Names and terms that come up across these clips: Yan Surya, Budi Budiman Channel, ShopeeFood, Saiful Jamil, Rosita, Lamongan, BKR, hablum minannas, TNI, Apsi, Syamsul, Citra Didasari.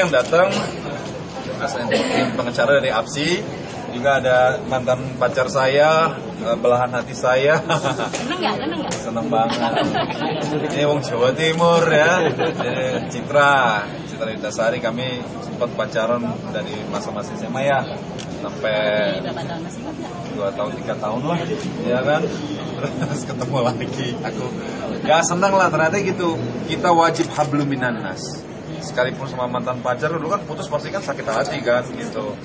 yang datang pengacara dari Apsi, juga ada mantan pacar saya, belahan hati saya. Seneng nggak? Seneng banget. Ini wong Jawa Timur ya. Jadi Citra Didasari, kami sempat pacaran dari masa-masa SMA ya, sampai 2 tahun 3 tahun lah, ya kan. Terus ketemu lagi, aku gak seneng lah. Ternyata gitu, kita wajib hablum minannas. Sekalipun sama mantan pacar, dulu kan putus pasti kan sakit hati kan gitu.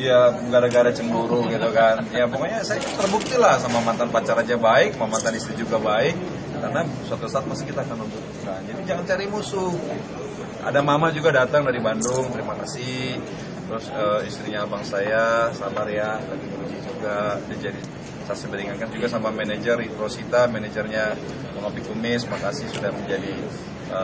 Ya gara-gara cemburu gitu kan. Ya pokoknya saya terbukti lah, sama mantan pacar aja baik, sama mantan istri juga baik. Karena suatu saat pasti kita akan membutuhkan. Jadi jangan cari musuh. Ada mama juga datang dari Bandung, terima kasih. Terus istrinya abang saya, sabar ya, lagi beruji juga. Dia jadi saksi meringankan juga, sama manajer Rosita, manajernya Ngopi Kumis, makasih sudah menjadi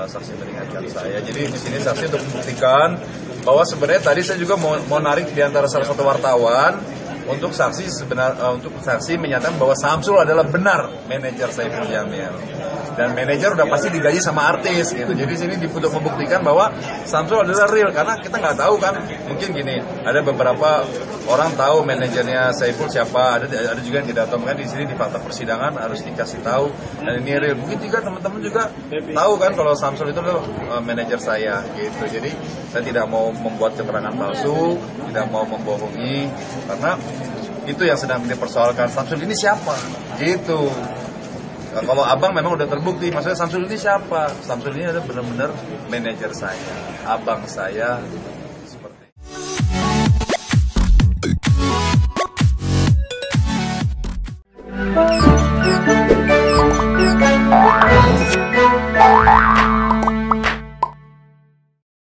saksi meringankan saya. Jadi di sini saksi untuk membuktikan bahwa sebenarnya tadi saya juga mau narik di antara salah satu wartawan untuk saksi menyatakan bahwa Syamsul adalah benar manajer Saiful Jamil. Dan manajer udah pasti digaji sama artis gitu. Jadi sini untuk membuktikan bahwa Syamsul adalah real, karena kita nggak tahu kan. Mungkin gini, ada beberapa orang tahu manajernya Saiful siapa, ada juga yang tidak tahu. Kan di sini di fakta persidangan harus dikasih tahu dan ini real. Mungkin juga teman-teman juga tahu kan kalau Syamsul itu adalah manajer saya gitu. Jadi saya tidak mau membuat keterangan palsu, tidak mau membohongi, karena itu yang sedang dipersoalkan. Syamsul ini siapa? Gitu. Kalau abang memang udah terbukti, maksudnya Syamsul ini siapa? Syamsul ini adalah benar-benar manajer saya, abang saya.